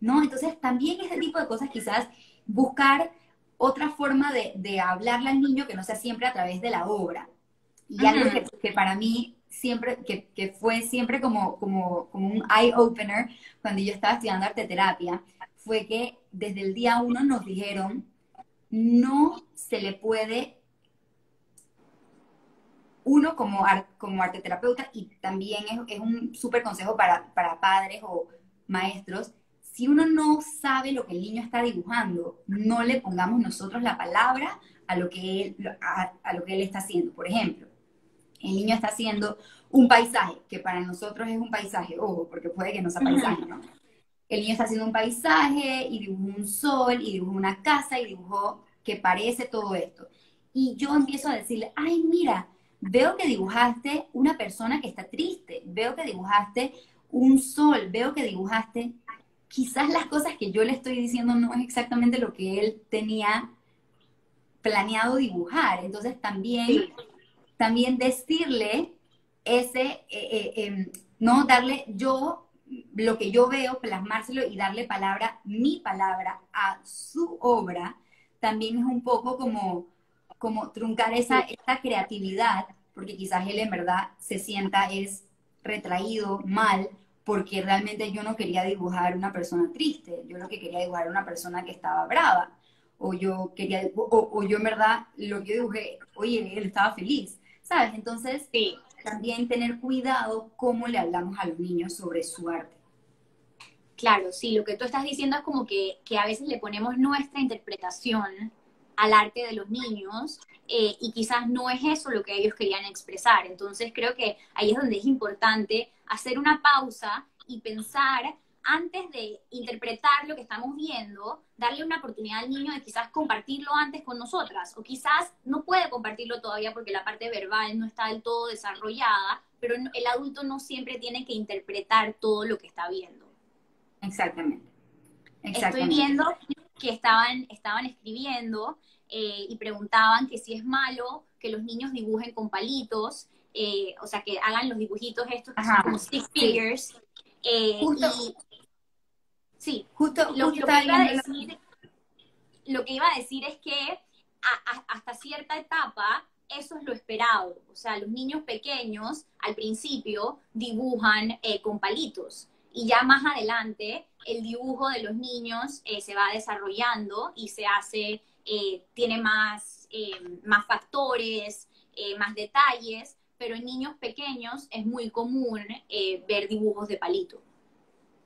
¿No? Entonces, también este tipo de cosas quizás... buscar otra forma de, de hablarle al niño que no sea siempre a través de la obra. Y uh-huh. algo que, que para mí siempre, que, que fue siempre como, como, como un eye-opener cuando yo estaba estudiando arteterapia, fue que desde el día uno nos dijeron, no se le puede, uno como, ar, como arteterapeuta, y también es, es un súper consejo para, para padres o maestros, si uno no sabe lo que el niño está dibujando, no le pongamos nosotros la palabra a lo que él, a, a lo que él está haciendo. Por ejemplo, el niño está haciendo un paisaje, que para nosotros es un paisaje, ojo, porque puede que no sea paisaje, ¿no? El niño está haciendo un paisaje y dibujó un sol, y dibujó una casa, y dibujó que parece todo esto. Y yo empiezo a decirle, ay, mira, veo que dibujaste una persona que está triste, veo que dibujaste un sol, veo que dibujaste... quizás las cosas que yo le estoy diciendo no es exactamente lo que él tenía planeado dibujar. Entonces también, sí. también decirle ese, eh, eh, eh, no darle yo, lo que yo veo, plasmárselo y darle palabra, mi palabra, a su obra, también es un poco como, como truncar esa, esta creatividad, porque quizás él en verdad se sienta es retraído, mal, porque realmente yo no quería dibujar una persona triste, yo lo que quería dibujar era una persona que estaba brava, o yo quería, o, o yo en verdad, lo que yo dibujé, oye, él estaba feliz, ¿sabes? Entonces, sí, también tener cuidado cómo le hablamos a los niños sobre su arte. Claro, sí, lo que tú estás diciendo es como que, que a veces le ponemos nuestra interpretación al arte de los niños eh, y quizás no es eso lo que ellos querían expresar. Entonces creo que ahí es donde es importante hacer una pausa y pensar antes de interpretar lo que estamos viendo, darle una oportunidad al niño de quizás compartirlo antes con nosotras, o quizás no puede compartirlo todavía porque la parte verbal no está del todo desarrollada, pero el adulto no siempre tiene que interpretar todo lo que está viendo. Exactamente. Exactamente. Estoy viendo que estaban, estaban escribiendo eh, y preguntaban que si es malo que los niños dibujen con palitos, eh, o sea, que hagan los dibujitos estos que Ajá. son como stick figures. Eh, justo, y, sí, justo, lo, justo lo, que iba a decir, lo que iba a decir es que a, a, hasta cierta etapa eso es lo esperado. O sea, los niños pequeños al principio dibujan eh, con palitos y ya más adelante el dibujo de los niños eh, se va desarrollando y se hace, eh, tiene más, eh, más factores, eh, más detalles. Pero en niños pequeños es muy común eh, ver dibujos de palito.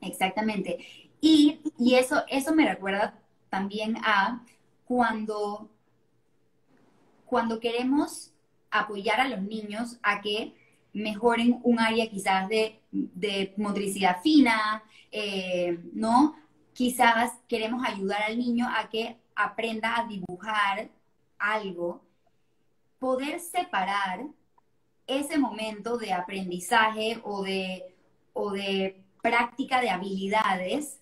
Exactamente. Y, y eso, eso me recuerda también a cuando, cuando queremos apoyar a los niños a que mejoren un área quizás de, de motricidad fina, eh, ¿no? Quizás queremos ayudar al niño a que aprenda a dibujar algo, poder separar ese momento de aprendizaje o de, o de práctica de habilidades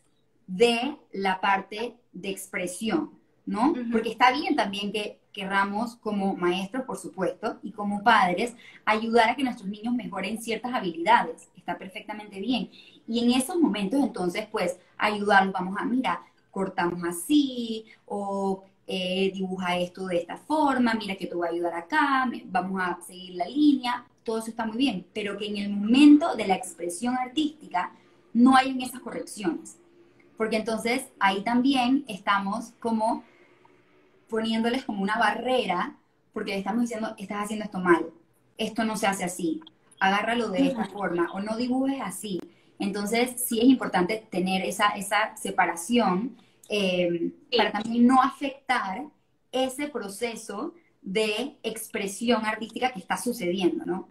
de la parte de expresión, ¿no? Uh-huh. Porque está bien también que querramos como maestros, por supuesto, y como padres, ayudar a que nuestros niños mejoren ciertas habilidades. Está perfectamente bien. Y en esos momentos, entonces, pues, ayudarlos, vamos a, mira, cortamos así, o... Eh, dibuja esto de esta forma, mira que te voy a ayudar acá, vamos a seguir la línea, todo eso está muy bien, pero que en el momento de la expresión artística no hay esas correcciones, porque entonces ahí también estamos como poniéndoles como una barrera, porque le estamos diciendo, estás haciendo esto mal, esto no se hace así, agárralo de esta forma, o no dibujes así. Entonces sí es importante tener esa, esa separación, Eh, sí. para también no afectar ese proceso de expresión artística que está sucediendo, ¿no?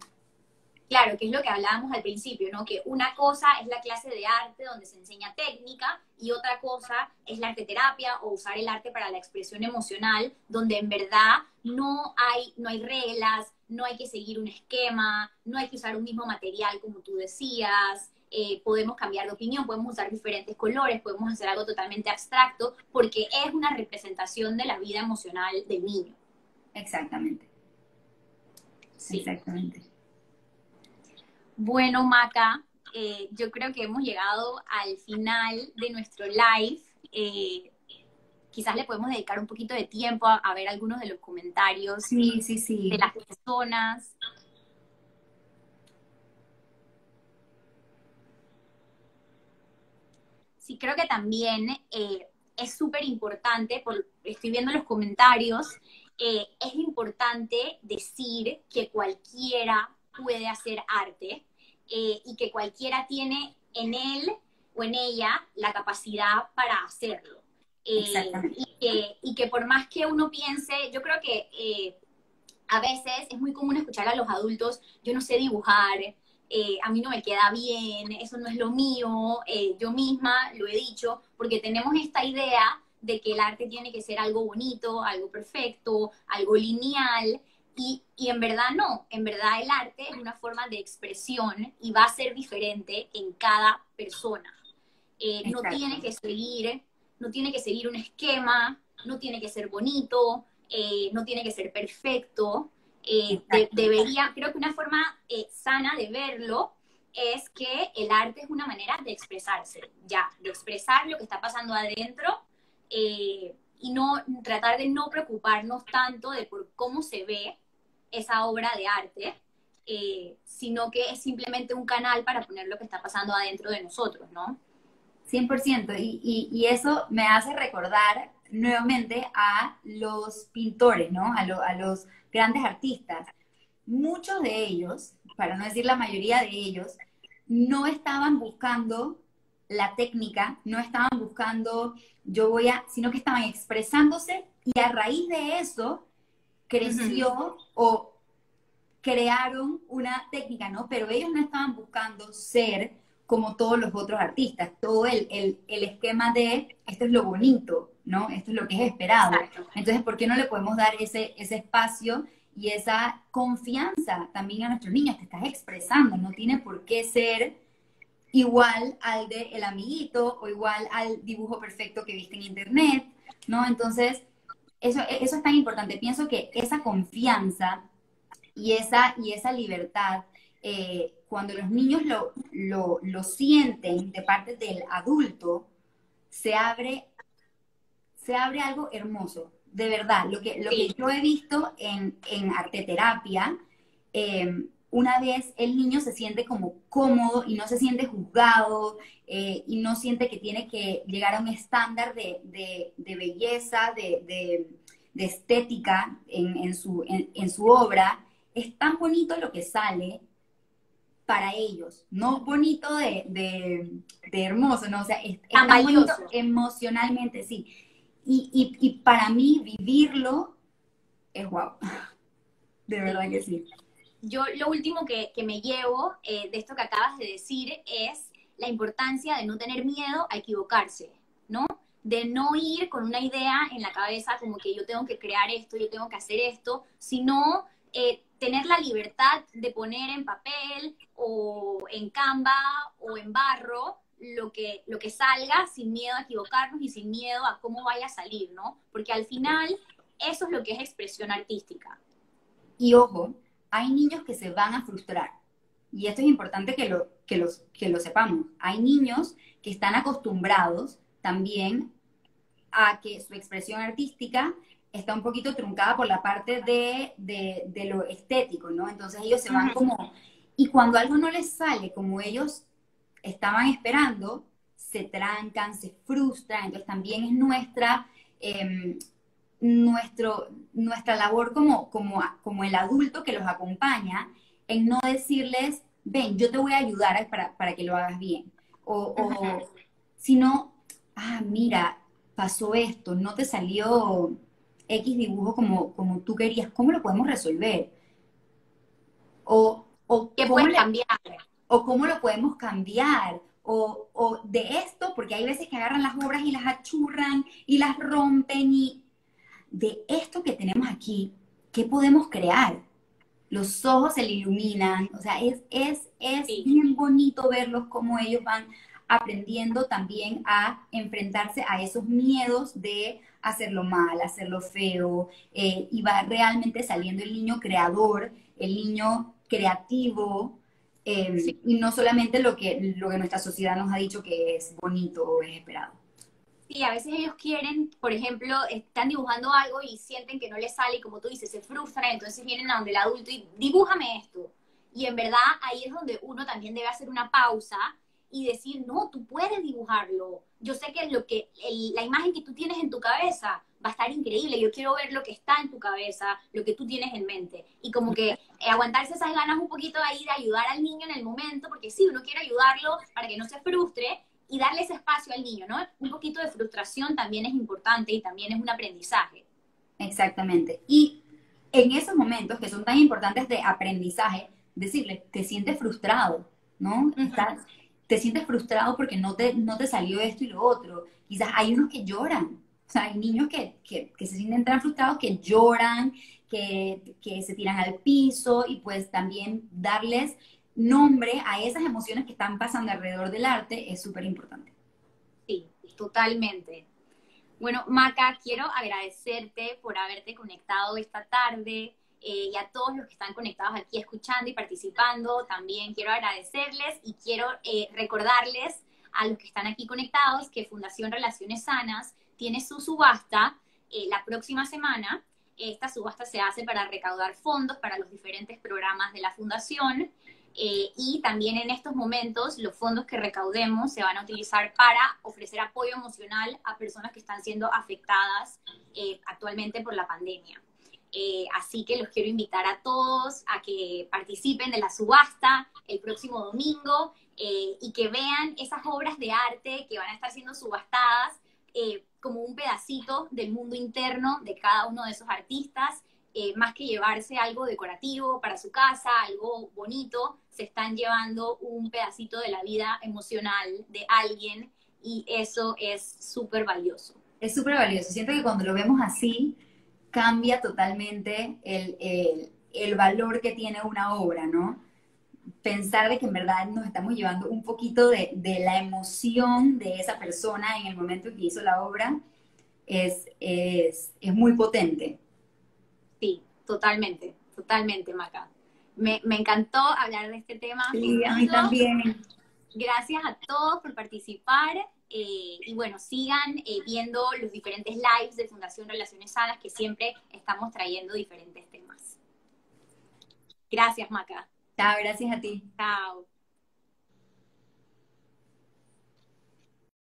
Claro, que es lo que hablábamos al principio, ¿no? Que una cosa es la clase de arte donde se enseña técnica y otra cosa es la arteterapia o usar el arte para la expresión emocional, donde en verdad no hay, no hay reglas, no hay que seguir un esquema, no hay que usar un mismo material como tú decías. Eh, podemos cambiar de opinión, podemos usar diferentes colores, podemos hacer algo totalmente abstracto, porque es una representación de la vida emocional del niño. Exactamente. Sí. Exactamente. Bueno, Maca, eh, yo creo que hemos llegado al final de nuestro live. Eh, quizás le podemos dedicar un poquito de tiempo a, a ver algunos de los comentarios sí, sí, sí. de las personas. Sí, creo que también eh, es súper importante, estoy viendo los comentarios, eh, es importante decir que cualquiera puede hacer arte eh, y que cualquiera tiene en él o en ella la capacidad para hacerlo. Eh, Exactamente. Y que, y que por más que uno piense, yo creo que eh, a veces es muy común escuchar a los adultos, yo no sé dibujar, Eh, a mí no me queda bien, eso no es lo mío, eh, yo misma lo he dicho, porque tenemos esta idea de que el arte tiene que ser algo bonito, algo perfecto, algo lineal, y, y en verdad no, en verdad el arte es una forma de expresión y va a ser diferente en cada persona. Eh, no tiene que seguir, no tiene que seguir un esquema, no tiene que ser bonito, eh, no tiene que ser perfecto. Eh, de, debería, creo que una forma eh, sana de verlo es que el arte es una manera de expresarse, ya, de expresar lo que está pasando adentro eh, y no tratar de no preocuparnos tanto de por cómo se ve esa obra de arte, eh, sino que es simplemente un canal para poner lo que está pasando adentro de nosotros, ¿no? cien por ciento, y, y, y eso me hace recordar nuevamente a los pintores, ¿no? A, lo, a los grandes artistas, muchos de ellos, para no decir la mayoría de ellos, no estaban buscando la técnica, no estaban buscando yo voy a, sino que estaban expresándose, y a raíz de eso creció uh-huh. o crearon una técnica, ¿no? Pero ellos no estaban buscando ser como todos los otros artistas, todo el, el, el esquema de esto es lo bonito, ¿no? Esto es lo que es esperado. Exacto. Entonces, ¿por qué no le podemos dar ese, ese espacio y esa confianza también a nuestros niños? Te estás expresando, no tiene por qué ser igual al de el amiguito o igual al dibujo perfecto que viste en internet, ¿no? Entonces, eso, eso es tan importante. Pienso que esa confianza y esa, y esa libertad, eh, cuando los niños lo, lo, lo sienten de parte del adulto, se abre, se abre algo hermoso. De verdad, lo que, lo sí. que yo he visto en, en arteterapia, eh, una vez el niño se siente como cómodo y no se siente juzgado, eh, y no siente que tiene que llegar a un estándar de, de, de belleza, de, de, de estética en, en, su, en, en su obra, es tan bonito lo que sale para ellos. No bonito de, de, de hermoso, ¿no? O sea, es, es tan bonito emocionalmente, sí. Y, y, y para mí vivirlo es guau. De verdad que sí. Yo lo último que, que me llevo eh, de esto que acabas de decir es la importancia de no tener miedo a equivocarse, ¿no? De no ir con una idea en la cabeza como que yo tengo que crear esto, yo tengo que hacer esto, sino eh, tener la libertad de poner en papel o en Canva o en barro lo que, lo que salga sin miedo a equivocarnos y sin miedo a cómo vaya a salir, ¿no? Porque al final eso es lo que es expresión artística. Y ojo, hay niños que se van a frustrar. Y esto es importante que lo, que los, que lo sepamos. Hay niños que están acostumbrados también a que su expresión artística está un poquito truncada por la parte de, de, de lo estético, ¿no? Entonces ellos se van como... Y cuando algo no les sale como ellos estaban esperando, se trancan, se frustran. Entonces también es nuestra, eh, nuestro, nuestra labor como, como, como el adulto que los acompaña, en no decirles, ven, yo te voy a ayudar para, para que lo hagas bien. O, o sino, ah, mira, pasó esto, no te salió X dibujo como, como tú querías, ¿cómo lo podemos resolver? O, o ¿qué puedes cambiar? O cómo lo podemos cambiar, o, o de esto, porque hay veces que agarran las obras y las achurran y las rompen, y de esto que tenemos aquí, ¿qué podemos crear? Los ojos se le iluminan, o sea, es, es, es sí. bien bonito verlos cómo ellos van aprendiendo también a enfrentarse a esos miedos de hacerlo mal, hacerlo feo, eh, y va realmente saliendo el niño creador, el niño creativo, Eh, sí. y no solamente lo que, lo que nuestra sociedad nos ha dicho que es bonito o es esperado. Sí, a veces ellos quieren, por ejemplo, están dibujando algo y sienten que no les sale, y como tú dices, se frustran, entonces vienen a donde el adulto y dibújame esto. Y en verdad ahí es donde uno también debe hacer una pausa y decir, no, tú puedes dibujarlo. Yo sé que, lo que el, la imagen que tú tienes en tu cabeza va a estar increíble, yo quiero ver lo que está en tu cabeza, lo que tú tienes en mente. Y como que eh, aguantarse esas ganas un poquito ahí de ayudar al niño en el momento, porque sí, uno quiere ayudarlo para que no se frustre y darle ese espacio al niño, ¿no? Un poquito de frustración también es importante y también es un aprendizaje. Exactamente. Y en esos momentos que son tan importantes de aprendizaje, decirle, te sientes frustrado, ¿no? Uh-huh. Estás, te sientes frustrado porque no te, no te salió esto y lo otro. Quizás hay unos que lloran. O sea, hay niños que, que, que se sienten tan frustrados que lloran, que, que se tiran al piso, y pues también darles nombre a esas emociones que están pasando alrededor del arte es súper importante. Sí, totalmente. Bueno, Maca, quiero agradecerte por haberte conectado esta tarde, eh, y a todos los que están conectados aquí escuchando y participando, también quiero agradecerles y quiero eh, recordarles a los que están aquí conectados que Fundación Relaciones Sanas tiene su subasta eh, la próxima semana. Esta subasta se hace para recaudar fondos para los diferentes programas de la fundación, eh, y también en estos momentos los fondos que recaudemos se van a utilizar para ofrecer apoyo emocional a personas que están siendo afectadas eh, actualmente por la pandemia. Eh, así que los quiero invitar a todos a que participen de la subasta el próximo domingo eh, y que vean esas obras de arte que van a estar siendo subastadas eh, como un pedacito del mundo interno de cada uno de esos artistas. Eh, más que llevarse algo decorativo para su casa, algo bonito, se están llevando un pedacito de la vida emocional de alguien y eso es súper valioso. Es súper valioso. Siento que cuando lo vemos así, cambia totalmente el, el, el valor que tiene una obra, ¿no? Pensar de que en verdad nos estamos llevando un poquito de, de la emoción de esa persona en el momento que hizo la obra es, es, es muy potente. Sí, totalmente, totalmente, Maca. Me, me encantó hablar de este tema. Sí, a mí también. Gracias a todos por participar. Eh, y bueno, sigan eh, viendo los diferentes lives de Fundación Relaciones Sanas, que siempre estamos trayendo diferentes temas. Gracias, Maca. Chao, gracias a ti. Chao.